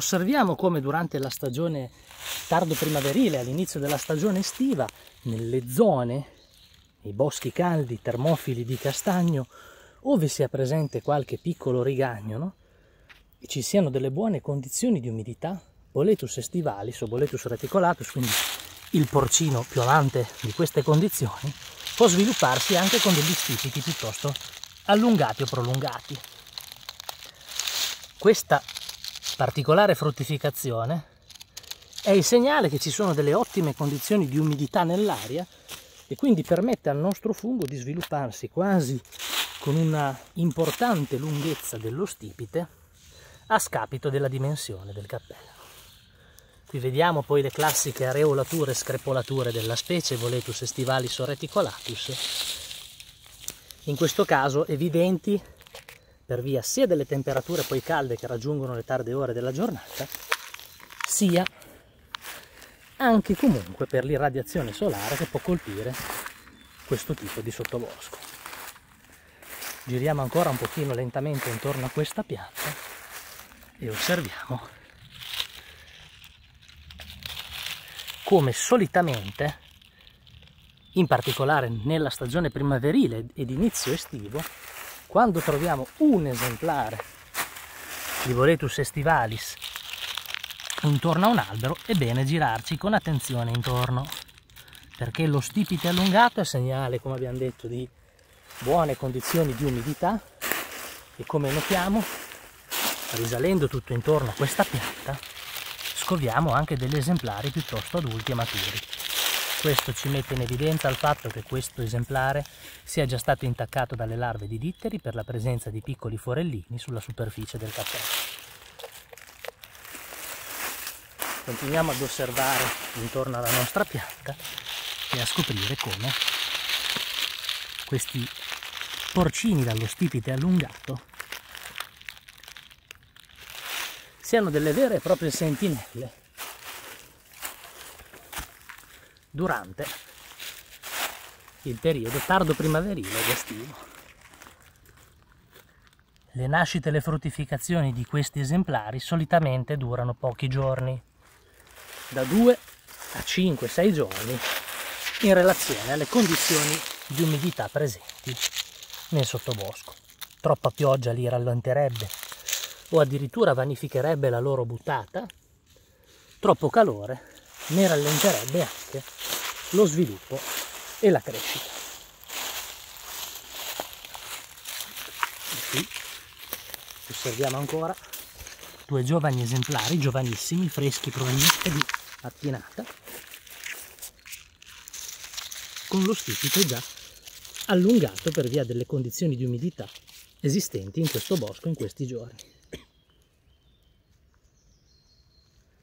Osserviamo come durante la stagione tardo primaverile, all'inizio della stagione estiva, nelle zone, nei boschi caldi, termofili di castagno, ove sia presente qualche piccolo rigagno, no? E ci siano delle buone condizioni di umidità, Boletus aestivalis o Boletus reticulatus, quindi il porcino piovante di queste condizioni, può svilupparsi anche con degli stipiti piuttosto allungati o prolungati. Questa particolare fruttificazione è il segnale che ci sono delle ottime condizioni di umidità nell'aria e quindi permette al nostro fungo di svilupparsi quasi con una importante lunghezza dello stipite a scapito della dimensione del cappello. Qui vediamo poi le classiche areolature e screpolature della specie Boletus aestivalis o reticulatus, in questo caso evidenti per via sia delle temperature poi calde che raggiungono le tarde ore della giornata, sia anche comunque per l'irradiazione solare che può colpire questo tipo di sottobosco. Giriamo ancora un pochino lentamente intorno a questa pianta e osserviamo come solitamente, in particolare nella stagione primaverile ed inizio estivo, quando troviamo un esemplare di Boletus aestivalis intorno a un albero, è bene girarci con attenzione intorno, perché lo stipite allungato è segnale, come abbiamo detto, di buone condizioni di umidità e, come notiamo, risalendo tutto intorno a questa pianta, scoviamo anche degli esemplari piuttosto adulti e maturi. Questo ci mette in evidenza il fatto che questo esemplare sia già stato intaccato dalle larve di ditteri per la presenza di piccoli forellini sulla superficie del cappello. Continuiamo ad osservare intorno alla nostra pianta e a scoprire come questi porcini dallo stipite allungato siano delle vere e proprie sentinelle durante il periodo tardo primaverile ed estivo. Le nascite e le fruttificazioni di questi esemplari solitamente durano pochi giorni, da 2 a 5-6 giorni, in relazione alle condizioni di umidità presenti nel sottobosco. Troppa pioggia li rallenterebbe o addirittura vanificherebbe la loro buttata, troppo calore ne rallenterebbe anche lo sviluppo e la crescita. Qui osserviamo ancora due giovani esemplari, giovanissimi, freschi, provenienti di mattinata, con lo stipite già allungato per via delle condizioni di umidità esistenti in questo bosco in questi giorni.